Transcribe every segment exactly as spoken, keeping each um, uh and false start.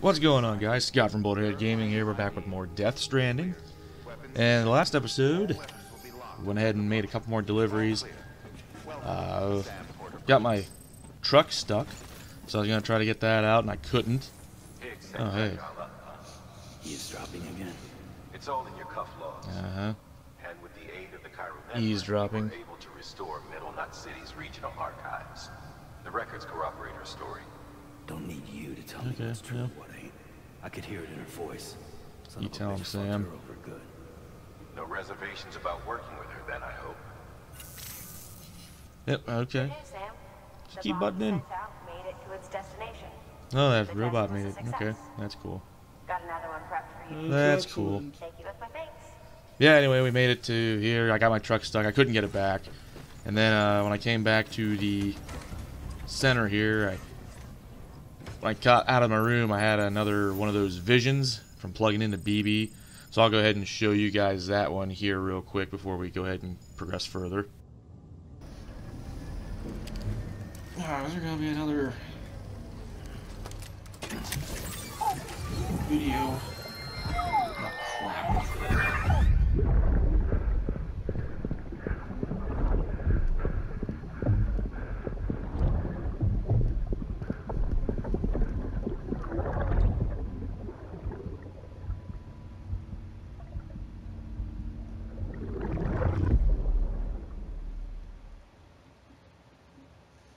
What's going on, guys? Scott from Boulderhead Gaming here. We're back with more Death Stranding. And the last episode, went ahead and made a couple more deliveries. Uh, got my truck stuck, so I was going to try to get that out, and I couldn't. Oh, hey. Eavesdropping again. It's all in your cuff logs. Uh-huh. And with the aid of the Chirovator, eavesdropping. We were able to restore Middle Nut City's regional archives. The records corroborate her story. Don't need you to tell okay, me what's true yeah. what ain't. I could hear it in her voice. Son you tell him, Sam. Over good. No reservations about working with her, then, I hope. Yep, okay. Hey, Sam. Just keep butting in. Made it to its destination. Oh, that the robot made it. Okay, that's cool. Got another one prepped for you. That's cool. Thank you with my thanks. Yeah, anyway, we made it to here. I got my truck stuck. I couldn't get it back. And then uh, when I came back to the center here, I... When I got out of my room, I had another one of those visions from plugging into B B. So I'll go ahead and show you guys that one here real quick before we go ahead and progress further. Alright, there's going to be another video. Oh, crap.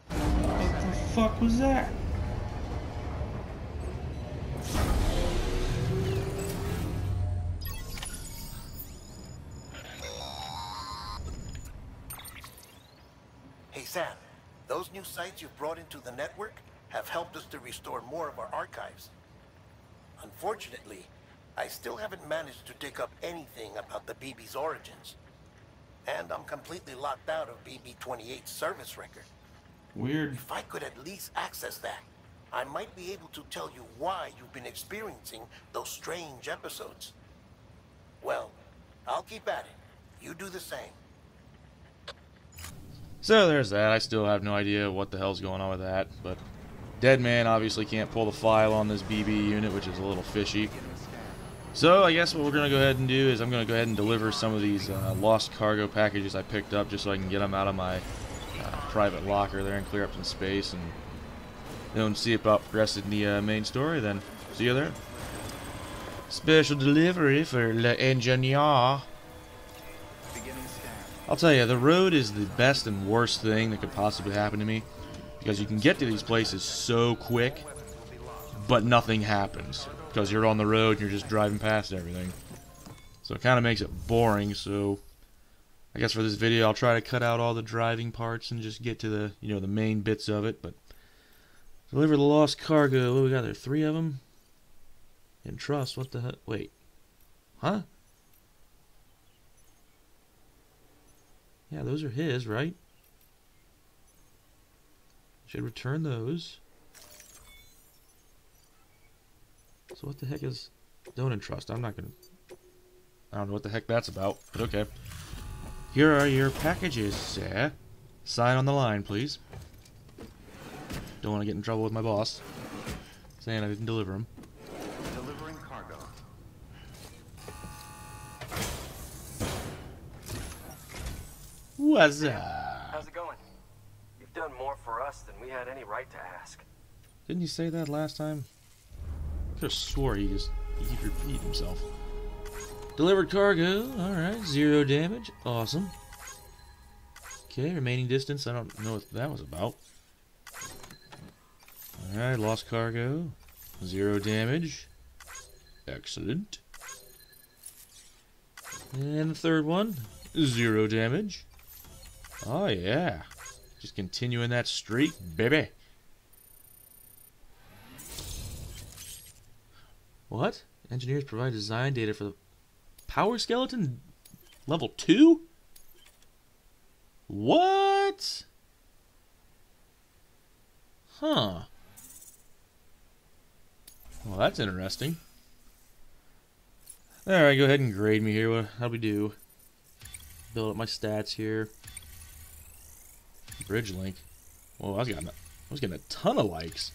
What the fuck was that? Hey Sam, those new sites you've brought into the network have helped us to restore more of our archives. Unfortunately, I still haven't managed to dig up anything about the B B's origins. And I'm completely locked out of B B twenty-eight's service record. Weird. If I could at least access that, I might be able to tell you why you've been experiencing those strange episodes. Well, I'll keep at it. You do the same. So there's that. I still have no idea what the hell's going on with that, but Deadman obviously can't pull the file on this B B unit, which is a little fishy. So I guess what we're going to go ahead and do is I'm going to go ahead and deliver some of these uh, lost cargo packages I picked up just so I can get them out of my Uh, private locker there and clear up some space, and don't see about progressing the uh, main story. Then see you there. Special delivery for l'engineer. I'll tell you, the road is the best and worst thing that could possibly happen to me, because you can get to these places so quick, but nothing happens because you're on the road and you're just driving past everything. So it kind of makes it boring. So I guess for this video I'll try to cut out all the driving parts and just get to the, you know, the main bits of it. But deliver the lost cargo. What do we got there? Three of them? And trust, what the hell? Wait. Huh? Yeah, those are his, right? Should return those. So what the heck is... Don't entrust. I'm not gonna... I don't know what the heck that's about, but okay. Here are your packages, sir. Sign on the line, please. Don't want to get in trouble with my boss saying I didn't deliver them. Delivering cargo. What's up? How's it going? You've done more for us than we had any right to ask. Didn't you say that last time? I could have swore he just he repeated himself. Delivered cargo, alright, zero damage, awesome. Okay, remaining distance, I don't know what that was about. Alright, lost cargo, zero damage, excellent. And the third one, zero damage. Oh yeah, just continuing that streak, baby. What? Engineers provide design data for the... Power skeleton level two? What? Huh. Well, that's interesting. Alright, go ahead and grade me here. What, how'd we do? Build up my stats here. Bridge link. Whoa, I was getting a, I was getting a ton of likes.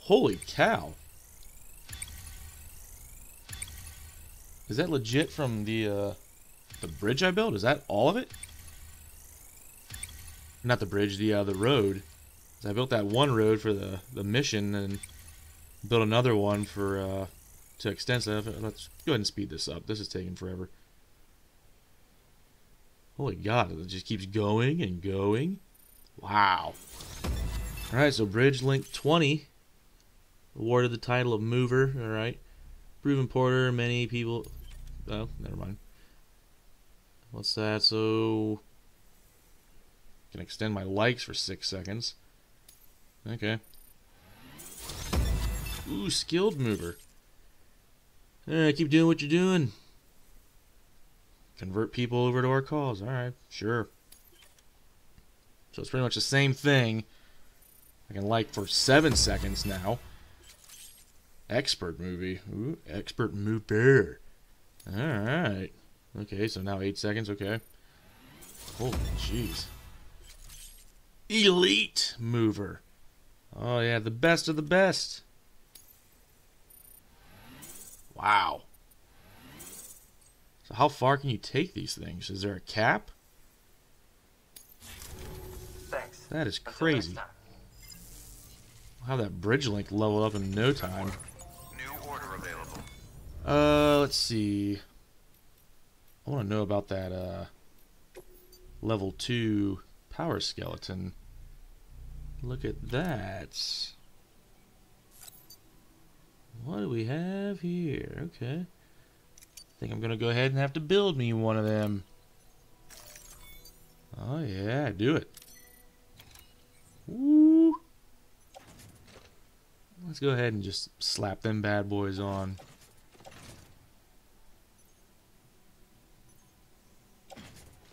Holy cow. Is that legit from the uh, the bridge I built? Is that all of it? Not the bridge, the uh, the road. I built that one road for the the mission and built another one for uh, to extensive. Let's go ahead and speed this up. This is taking forever. Holy God! It just keeps going and going. Wow. All right, so Bridge Link twenty awarded the title of mover. All right, proven porter. Many people. Oh, never mind. What's that? So I can extend my likes for six seconds. Okay. Ooh, skilled mover. Alright, keep doing what you're doing. Convert people over to our cause. Alright, sure. So it's pretty much the same thing. I can like for seven seconds now. Expert movie. Ooh, expert mover. Alright. Okay, so now eight seconds, okay. Holy jeez. Elite mover. Oh yeah, the best of the best. Wow. So how far can you take these things? Is there a cap? Thanks. That is crazy. We'll have that bridge link leveled up in no time. New order available. Uh, let's see. I want to know about that uh level two power skeleton. Look at that. What do we have here? Okay. I think I'm going to go ahead and have to build me one of them. Oh, yeah. Do it. Woo. Let's go ahead and just slap them bad boys on.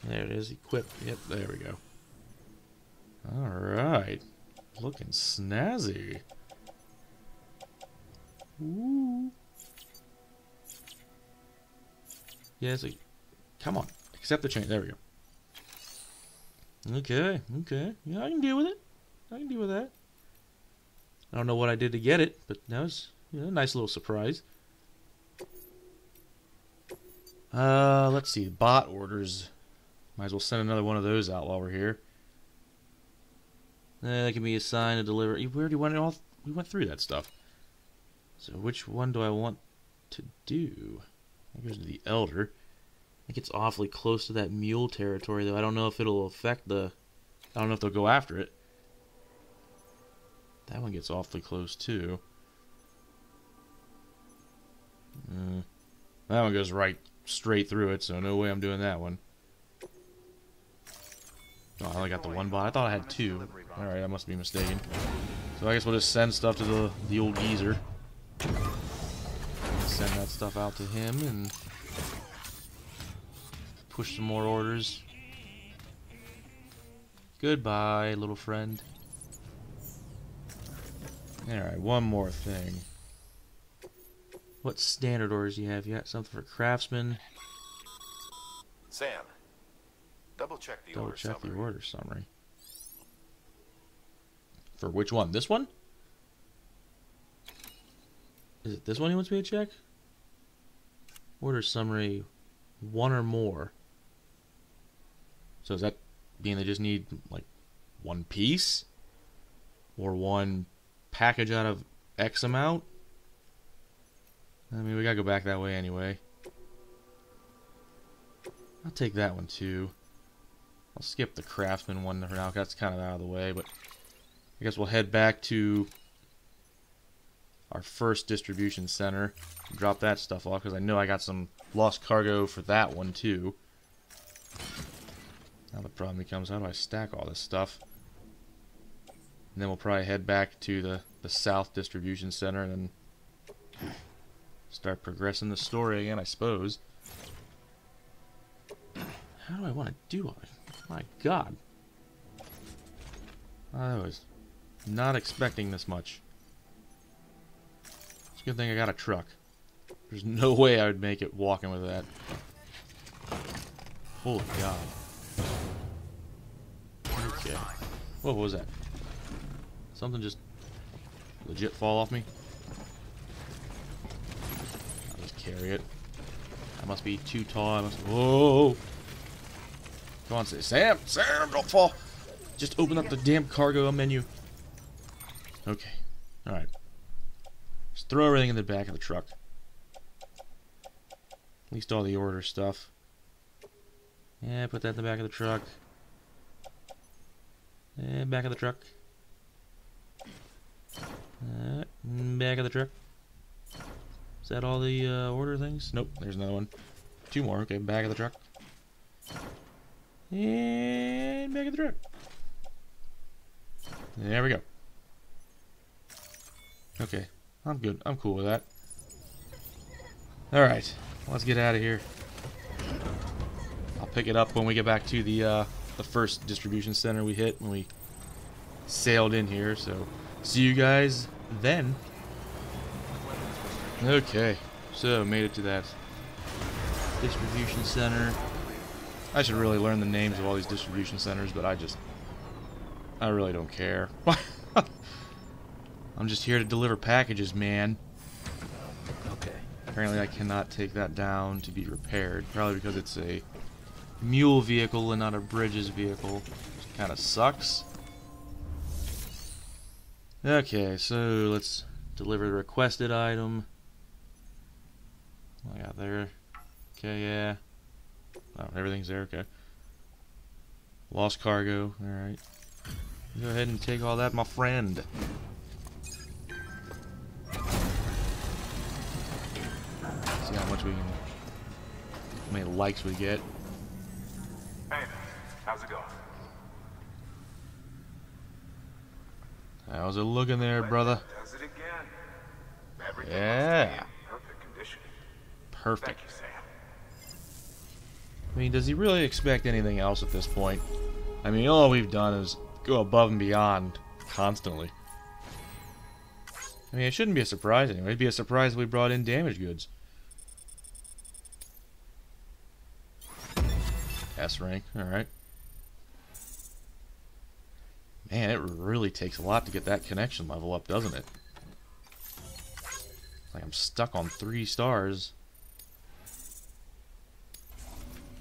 There it is. Equip. Yep, there we go. All right. Looking snazzy. Ooh. Yeah, it's like, come on. Accept the change. There we go. Okay, okay. Yeah, I can deal with it. I can deal with that. I don't know what I did to get it, but that was, you know, a nice little surprise. Uh, let's see. Bot orders. Might as well send another one of those out while we're here. Uh, that can be assigned to deliver. We already went all. We went through that stuff. So which one do I want to do? That goes to the elder. I think it's awfully close to that mule territory, though. I don't know if it'll affect the. I don't know if they'll go after it. That one gets awfully close too. Uh, that one goes right straight through it, so no way I'm doing that one. Oh, I only got the one bot. I thought I had two. Alright, I must be mistaken. So I guess we'll just send stuff to the, the old geezer. Send that stuff out to him and push some more orders. Goodbye, little friend. Alright, one more thing. What standard orders do you have? You got something for craftsmen? Sam. Double check the Double order check summary. the order summary. For which one? This one? Is it this one he wants me to check? Order summary, one or more. So is that being they just need like one piece? Or one package out of X amount? I mean, we gotta go back that way anyway. I'll take that one too. I'll skip the craftsman one for now. That's kind of out of the way, but I guess we'll head back to our first distribution center. Drop that stuff off because I know I got some lost cargo for that one too. Now the problem becomes, how do I stack all this stuff? And then we'll probably head back to the the south distribution center and then start progressing the story again, I suppose. How do I want to do all this? My God. I was not expecting this much. It's a good thing I got a truck. There's no way I would make it walking with that. Holy God. Okay. What was that? Something just legit fall off me? I'll just carry it. I must be too tired. Oh! Come on, Sam! Sam, don't fall! Just open up the damn cargo menu. Okay. Alright. Just throw everything in the back of the truck. At least all the order stuff. Yeah, put that in the back of the truck. And back of the truck. Uh, back of the truck. Is that all the uh, order things? Nope, there's another one. Two more. Okay, back of the truck. And back of the truck. There we go. Okay, I'm good. I'm cool with that. Alright, let's get out of here. I'll pick it up when we get back to the uh, the first distribution center we hit when we sailed in here. So, see you guys then. Okay, so made it to that distribution center. I should really learn the names of all these distribution centers, but I just... I really don't care. I'm just here to deliver packages, man. Okay. Apparently I cannot take that down to be repaired. Probably because it's a mule vehicle and not a Bridges vehicle. Which kind of sucks. Okay, so let's deliver the requested item. What I got there? Okay, yeah. Oh, everything's there, okay. Lost cargo, alright. Go ahead and take all that, my friend. See how much we can... how many likes we get. Hey, how's it going? How's it looking there, brother? Does it again. Everything yeah. Perfect condition. Perfect. Thank you, Sam. I mean, does he really expect anything else at this point? I mean, all we've done is go above and beyond constantly. I mean, it shouldn't be a surprise anyway. It'd be a surprise if we brought in damaged goods. S rank, alright. Man, it really takes a lot to get that connection level up, doesn't it? Like, I'm stuck on three stars.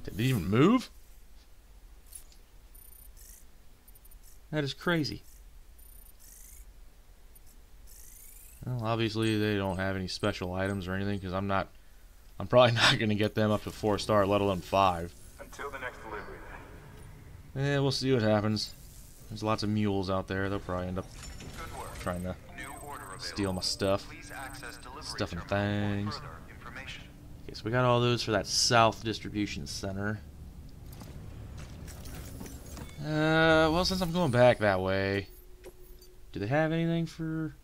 Did they even move? That is crazy. Well, obviously they don't have any special items or anything because I'm not, I'm probably not going to get them up to four star, let alone five. Until the next delivery. Yeah, we'll see what happens. There's lots of mules out there. They'll probably end up trying to steal my stuff, stuff and things. Okay, so we got all those for that South Distribution Center. Uh, well, since I'm going back that way, do they have anything for...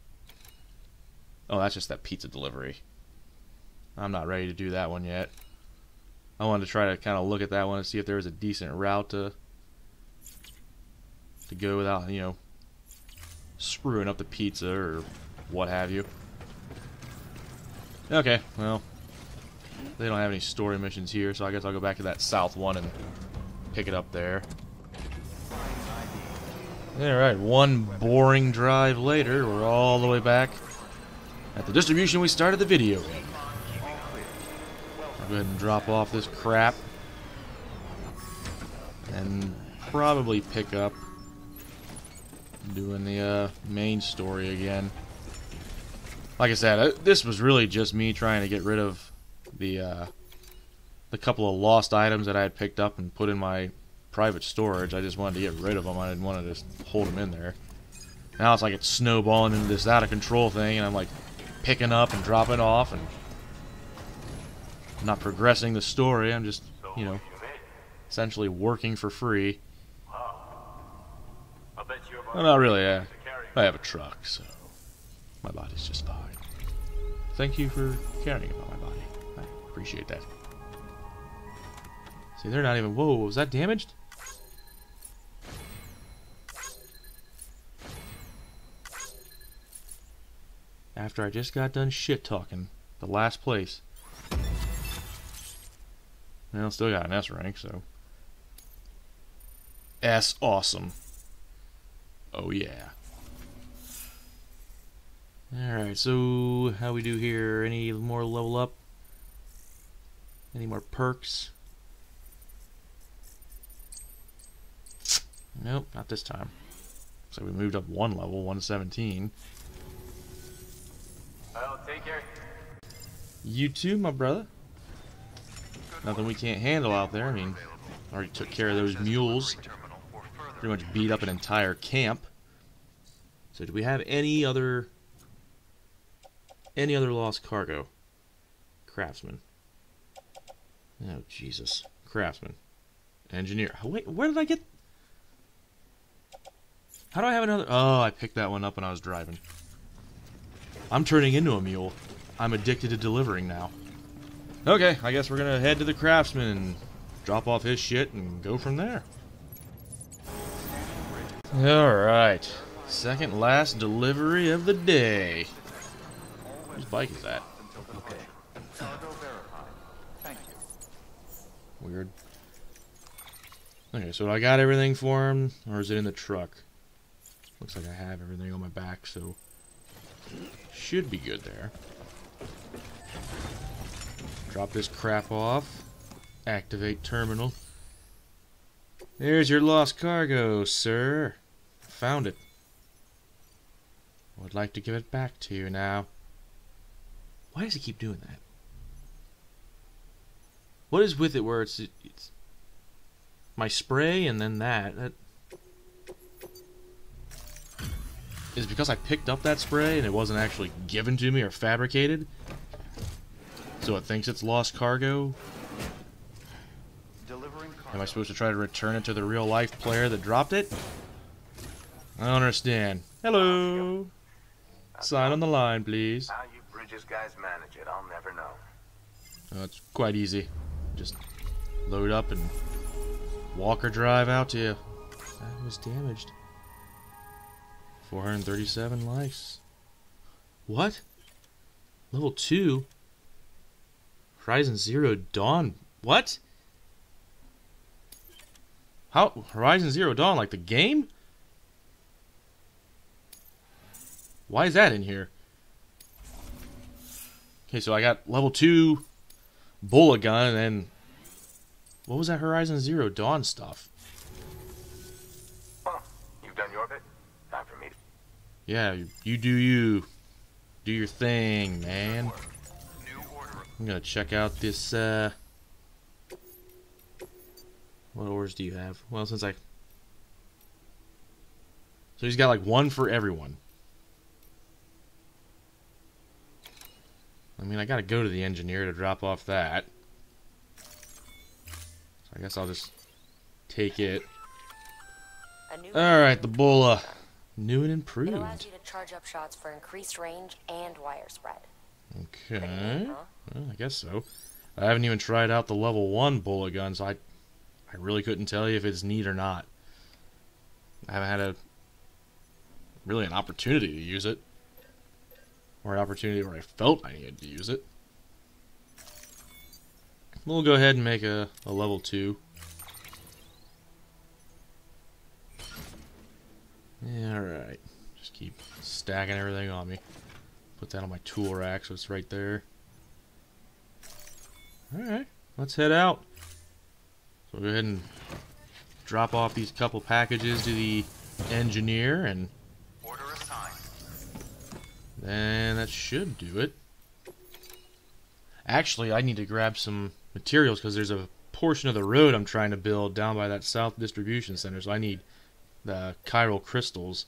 Oh, that's just that pizza delivery. I'm not ready to do that one yet. I wanted to try to kind of look at that one and see if there was a decent route to to go without, you know, screwing up the pizza or what have you. Okay, well, they don't have any story missions here, so I guess I'll go back to that South one and pick it up there. Alright, one boring drive later, we're all the way back at the distribution we started the video in. I'll go ahead and drop off this crap and probably pick up doing the uh, main story again. Like I said, I, this was really just me trying to get rid of the, uh, the couple of lost items that I had picked up and put in my private storage. I just wanted to get rid of them. I didn't want to just hold them in there. Now it's like it's snowballing into this out of control thing, and I'm like picking up and dropping off, and I'm not progressing the story. I'm just, you know, essentially working for free. Well, not really. I, I have a truck, so my body's just fine. Thank you for caring about my body. I appreciate that. See, they're not even. Whoa, was that damaged? After I just got done shit-talking the last place. Well, still got an S rank, so... S awesome. Oh, yeah. Alright, so how we do here? Any more level up? Any more perks? Nope, not this time. So we moved up one level, one seventeen. Well, take care. You too, my brother. Nothing we can't handle out there. I mean, already took care of those mules. Pretty much beat up an entire camp. So do we have any other any other lost cargo? Craftsman. Oh Jesus. Craftsman. Engineer. Wait, where did I get? How do I have another? Oh, I picked that one up when I was driving. I'm turning into a mule. I'm addicted to delivering now. Okay, I guess we're gonna head to the craftsman and drop off his shit and go from there. Alright. Second last delivery of the day. Whose bike is that? Okay. Weird. Okay, so I got everything for him, or is it in the truck? Looks like I have everything on my back, so should be good there. Drop this crap off. Activate terminal. There's your lost cargo, sir. Found it. Would like to give it back to you now. Why does he keep doing that? What is with it where it's, it's my spray and then that? That is because I picked up that spray and it wasn't actually given to me or fabricated. So it thinks it's lost cargo. Delivering cargo. Am I supposed to try to return it to the real life player that dropped it? I don't understand. Hello. Sign on the line, please. How you Bridges guys manage it, I'll never know. Oh, it's quite easy. Just load up and walk or drive out to you. That was damaged. four hundred thirty-seven likes. What? Level two? Horizon Zero Dawn? What? How? Horizon Zero Dawn? Like the game? Why is that in here? Okay, so I got level two... Bola gun, and then what was that Horizon Zero Dawn stuff? Well, you've done your bit. Time for me to... Yeah, you, you do you. Do your thing, man. New order. New order. I'm gonna check out this, uh... what orders do you have? Well, since I... So he's got like one for everyone. I mean, I gotta go to the engineer to drop off that. So I guess I'll just take it. Alright, the bola. New and improved. It allows you to charge up shots for increased range and wire spread. Okay. Good, huh? Well, I guess so. I haven't even tried out the level one bola gun, so I, I really couldn't tell you if it's neat or not. I haven't had a really an opportunity to use it. Or an opportunity where I felt I needed to use it. We'll go ahead and make a, a level two. Yeah, alright. Just keep stacking everything on me. Put that on my tool rack so it's right there. Alright, let's head out. So we'll go ahead and drop off these couple packages to the engineer and then that should do it. Actually, I need to grab some materials because there's a portion of the road I'm trying to build down by that South Distribution Center, so I need the chiral crystals.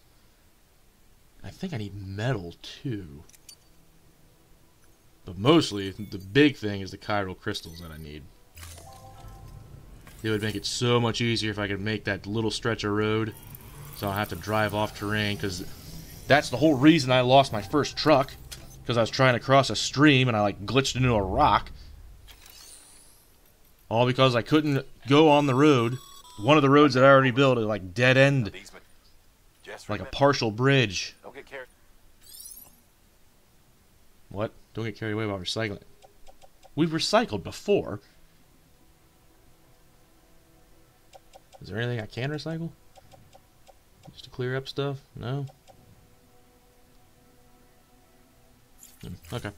I think I need metal, too. But mostly, the big thing is the chiral crystals that I need. It would make it so much easier if I could make that little stretch of road so I don't have to drive off terrain, because... that's the whole reason I lost my first truck, because I was trying to cross a stream and I like glitched into a rock. All because I couldn't go on the road. One of the roads that I already built is like dead end, like a partial bridge. Don't get carried. What? Don't get carried away by recycling. We've recycled before. Is there anything I can recycle? Just to clear up stuff? No. Okay.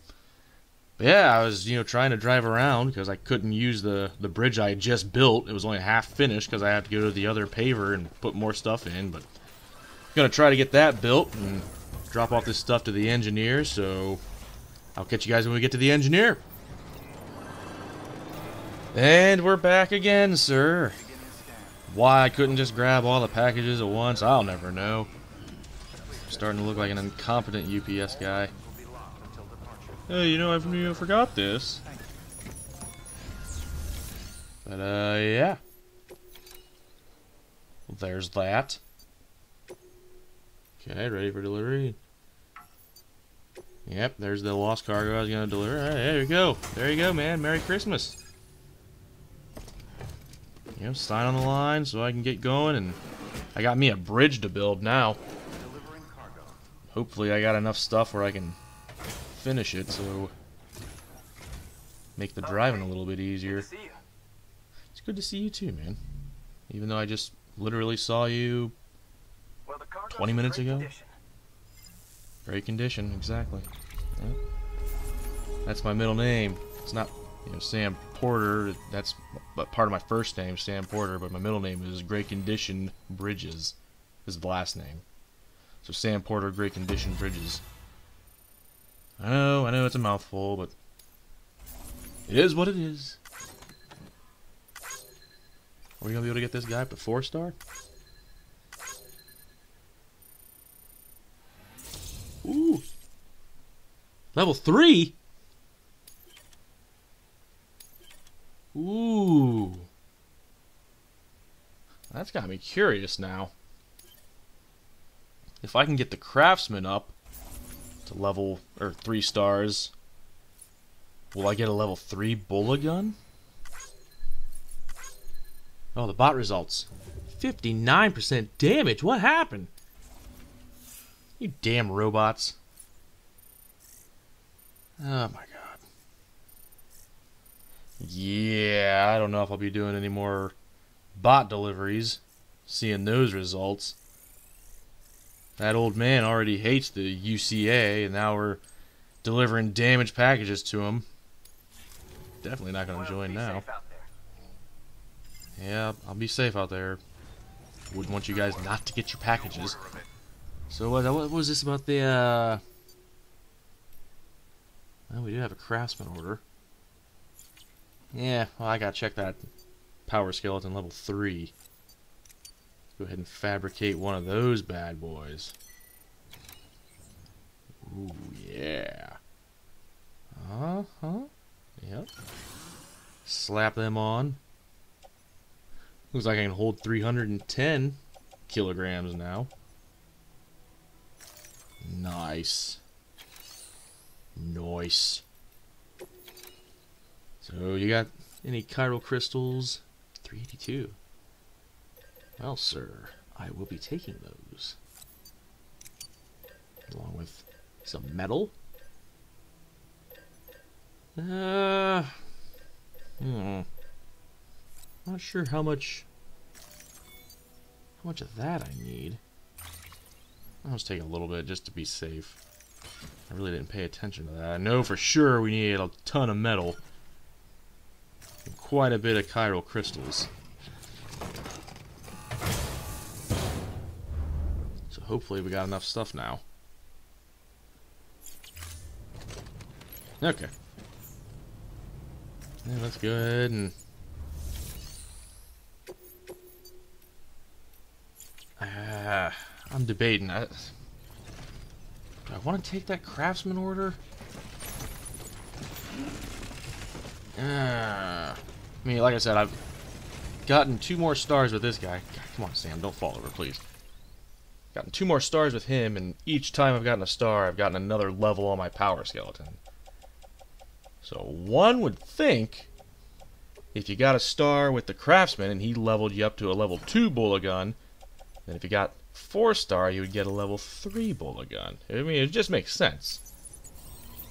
But yeah, I was, you know, trying to drive around because I couldn't use the, the bridge I had just built. It was only half finished because I had to go to the other paver and put more stuff in. But I'm going to try to get that built and drop off this stuff to the engineer. So I'll catch you guys when we get to the engineer. And we're back again, sir. Why I couldn't just grab all the packages at once, I'll never know. I'm starting to look like an incompetent U P S guy. Oh, you know, I've you know, forgot this. But, uh, yeah. Well, there's that. Okay, ready for delivery. Yep, there's the lost cargo I was going to deliver. All right, there you go. There you go, man. Merry Christmas. You know, sign on the line so I can get going, and I got me a bridge to build now. Hopefully I got enough stuff where I can finish it, so make the driving a little bit easier. It's good to see you too, man. Even though I just literally saw you twenty minutes ago. Great condition, exactly. Yep. That's my middle name. It's not, you know, Sam Porter. That's but part of my first name, Sam Porter, but my middle name is Great Condition Bridges, is the last name. So Sam Porter, Great Condition Bridges. I know, I know it's a mouthful, but it is what it is. Are we gonna be able to get this guy up to four star? Ooh, level three. Ooh, that's got me curious now. If I can get the craftsman up to level or three stars, will I get a level three bola gun? Oh, the bot results. fifty-nine percent damage. What happened? You damn robots! Oh my. Yeah, I don't know if I'll be doing any more bot deliveries, seeing those results. That old man already hates the U C A, and now we're delivering damaged packages to him. Definitely not going to join now. Yeah, I'll be safe out there. Wouldn't want you guys not to get your packages. So what, what was this about the, uh... well, we do have a craftsman order. Yeah, well, I gotta check that power skeleton level three. Let's go ahead and fabricate one of those bad boys. Ooh, yeah. Uh-huh. Yep. Slap them on. Looks like I can hold three hundred ten kilograms now. Nice. Nice. So, you got any chiral crystals? three eighty-two. Well, sir, I will be taking those. Along with some metal. Uh, hmm. Not sure how much, how much of that I need. I'll just take a little bit just to be safe. I really didn't pay attention to that. I know for sure we needed a ton of metal. Quite a bit of chiral crystals. So hopefully we got enough stuff now. Okay. Yeah, let's go ahead and... Uh, I'm debating. I... Do I want to take that craftsman order? Uh, I mean, like I said, I've gotten two more stars with this guy. God, come on, Sam, don't fall over, please. Gotten two more stars with him, and each time I've gotten a star, I've gotten another level on my power skeleton. So one would think if you got a star with the craftsman and he leveled you up to a level two bola gun, then if you got four star, you would get a level three bola gun. I mean, it just makes sense.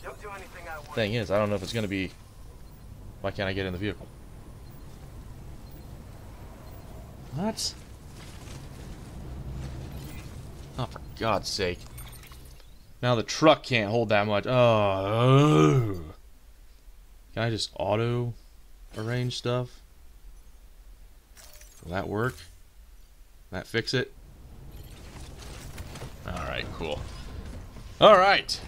Don't do anything I want. Thing is, I don't know if it's going to be... Why can't I get in the vehicle? What? Oh, for God's sake. Now the truck can't hold that much. Oh. Can I just auto arrange stuff? Will that work? Will that fix it? Alright, cool. Alright!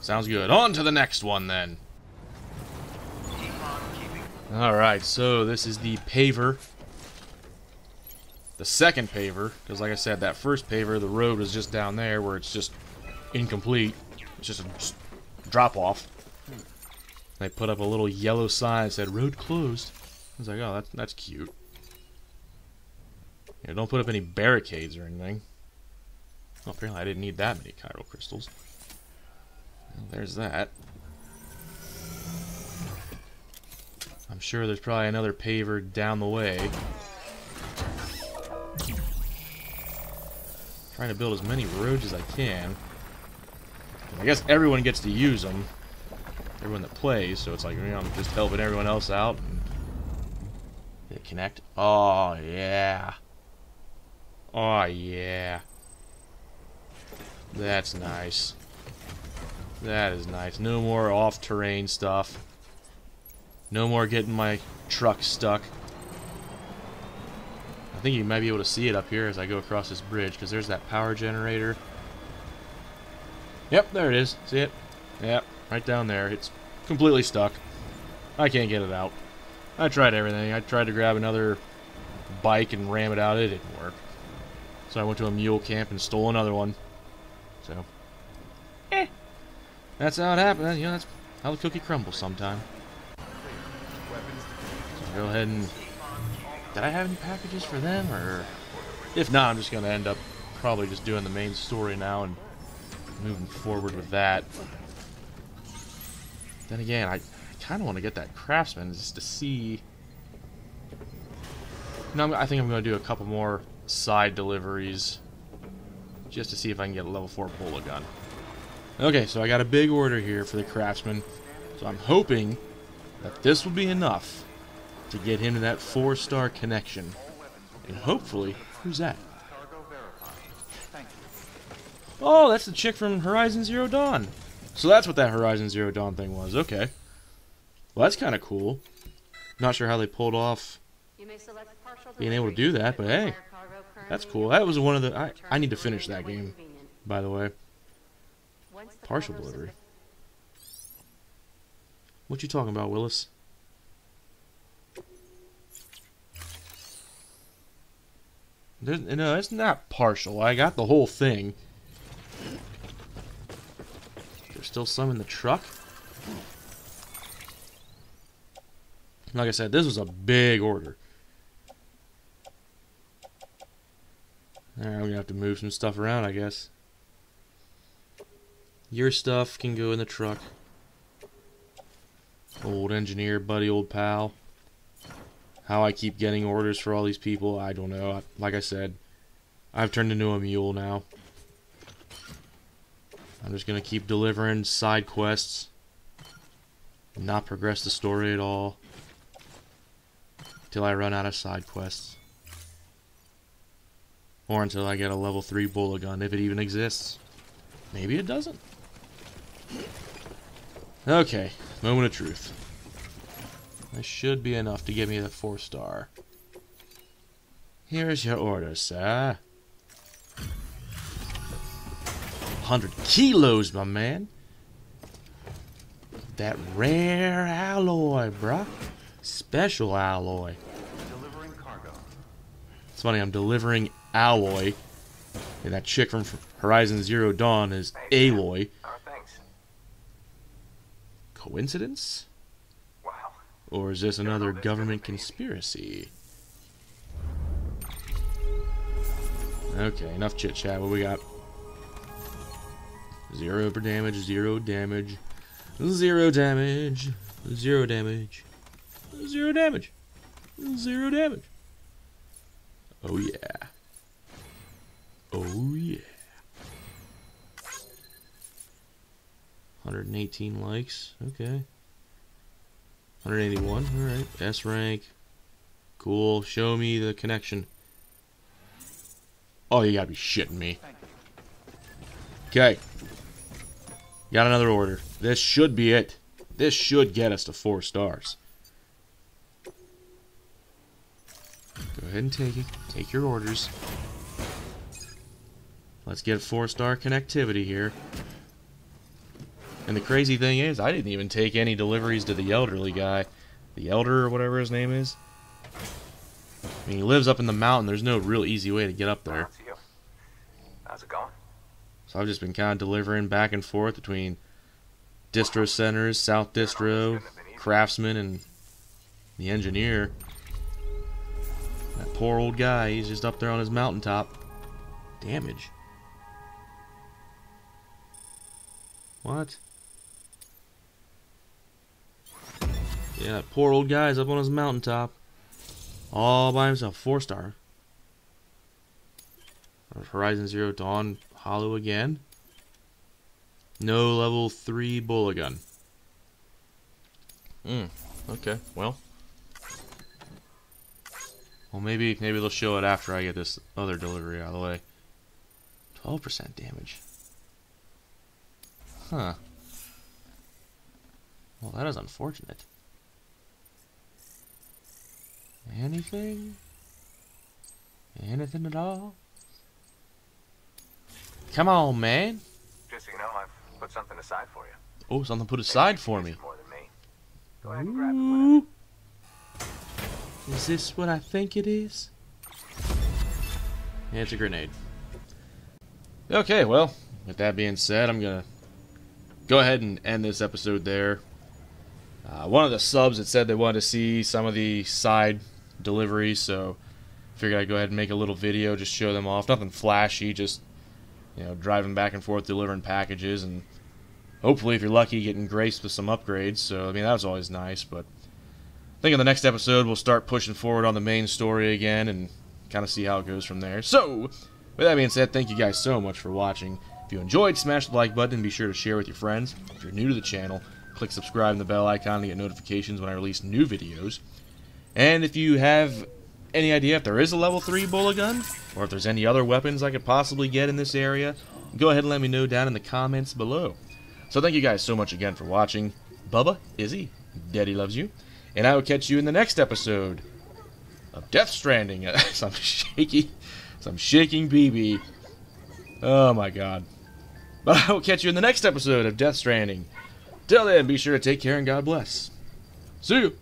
Sounds good. On to the next one, then. Alright, so this is the paver. The second paver, because like I said, that first paver, the road was just down there where it's just incomplete. It's just a drop-off. They put up a little yellow sign that said, road closed. I was like, oh, that's, that's cute. You know, don't put up any barricades or anything. Well, apparently I didn't need that many chiral crystals. Well, there's that. I'm sure there's probably another paver down the way. I'm trying to build as many roads as I can. I guess everyone gets to use them. Everyone that plays, so it's like, you know, I'm just helping everyone else out. And they connect. Oh, yeah. Oh, yeah. That's nice. That is nice. No more off-terrain stuff. No more getting my truck stuck. I think you might be able to see it up here as I go across this bridge, because there's that power generator. Yep, there it is. See it? Yep, right down there. It's completely stuck. I can't get it out. I tried everything. I tried to grab another bike and ram it out. It didn't work. So I went to a mule camp and stole another one. So, eh. That's how it happens. You know, that's how the cookie crumbles sometime. Go ahead and... Did I have any packages for them, or... If not, I'm just going to end up probably just doing the main story now and moving forward with that. Then again, I, I kind of want to get that craftsman just to see... No, I'm, I think I'm going to do a couple more side deliveries just to see if I can get a level four bola gun. Okay, so I got a big order here for the craftsman, so I'm hoping that this will be enough to get him to that four-star connection. And hopefully, who's that? Oh, that's the chick from Horizon Zero Dawn. So that's what that Horizon Zero Dawn thing was. Okay. Well, that's kind of cool. Not sure how they pulled off being able to do that, but hey, that's cool. That was one of the... I, I need to finish that game, by the way. Partial delivery. What you talking about, Willis? There's, no, it's not partial. I got the whole thing. There's still some in the truck. Like I said, this was a big order. Alright, I'm gonna have to move some stuff around, I guess. Your stuff can go in the truck. Old engineer, buddy, old pal. How I keep getting orders for all these people, I don't know. Like I said, I've turned into a mule now. I'm just gonna keep delivering side quests, not progress the story at all, till I run out of side quests, or until I get a level three bola gun, if it even exists. Maybe it doesn't. Okay, moment of truth. This should be enough to get me the four star. Here's your order, sir. one hundred kilos, my man. That rare alloy, bruh. Special alloy. Delivering cargo. It's funny, I'm delivering alloy. And that chick from Horizon Zero Dawn is Aloy. Coincidence? Or is this another government conspiracy? Okay, enough chit-chat. What we got? Zero per damage, zero damage, zero damage, zero damage, zero damage, zero damage. Oh yeah. Oh yeah. one hundred eighteen likes. Okay. one hundred eighty-one, alright, S rank. Cool, show me the connection. Oh, you gotta be shitting me. Okay. Got another order. This should be it. This should get us to four stars. Go ahead and take it. Take your orders. Let's get four-star connectivity here. And the crazy thing is, I didn't even take any deliveries to the elderly guy. The elder, or whatever his name is. I mean, he lives up in the mountain. There's no real easy way to get up there. How's it going? So I've just been kind of delivering back and forth between distro centers, South Distro, Craftsman, and the engineer. That poor old guy, he's just up there on his mountaintop. Damage. What? Yeah, that poor old guy's up on his mountaintop. All by himself. Four star. Horizon Zero Dawn hollow again. No level three bola gun. Hmm. Okay. Well. Well, maybe maybe they'll show it after I get this other delivery out of the way. Twelve percent damage. Huh. Well, that is unfortunate. Anything? Anything at all? Come on, man. Just so you know, I've put something aside for you. Oh, something put aside for me. More than me. Go ahead and grab it whenever. Is this what I think it is? Yeah, it's a grenade. Okay, well, with that being said, I'm gonna go ahead and end this episode there. Uh, one of the subs that said they wanted to see some of the side deliveries, so figured I'd go ahead and make a little video, just show them off. Nothing flashy, just, you know, driving back and forth, delivering packages, and hopefully, if you're lucky, getting graced with some upgrades. So, I mean, that was always nice, but I think in the next episode, we'll start pushing forward on the main story again and kind of see how it goes from there. So, with that being said, thank you guys so much for watching. If you enjoyed, smash the like button and be sure to share with your friends. If you're new to the channel, click subscribe and the bell icon to get notifications when I release new videos. And if you have any idea if there is a level three bola gun, or if there's any other weapons I could possibly get in this area, go ahead and let me know down in the comments below. So thank you guys so much again for watching. Bubba, Izzy, Daddy loves you, and I will catch you in the next episode of Death Stranding. Some shaky, some shaking B B. Oh my god. But I will catch you in the next episode of Death Stranding. Till then, be sure to take care and God bless. See you!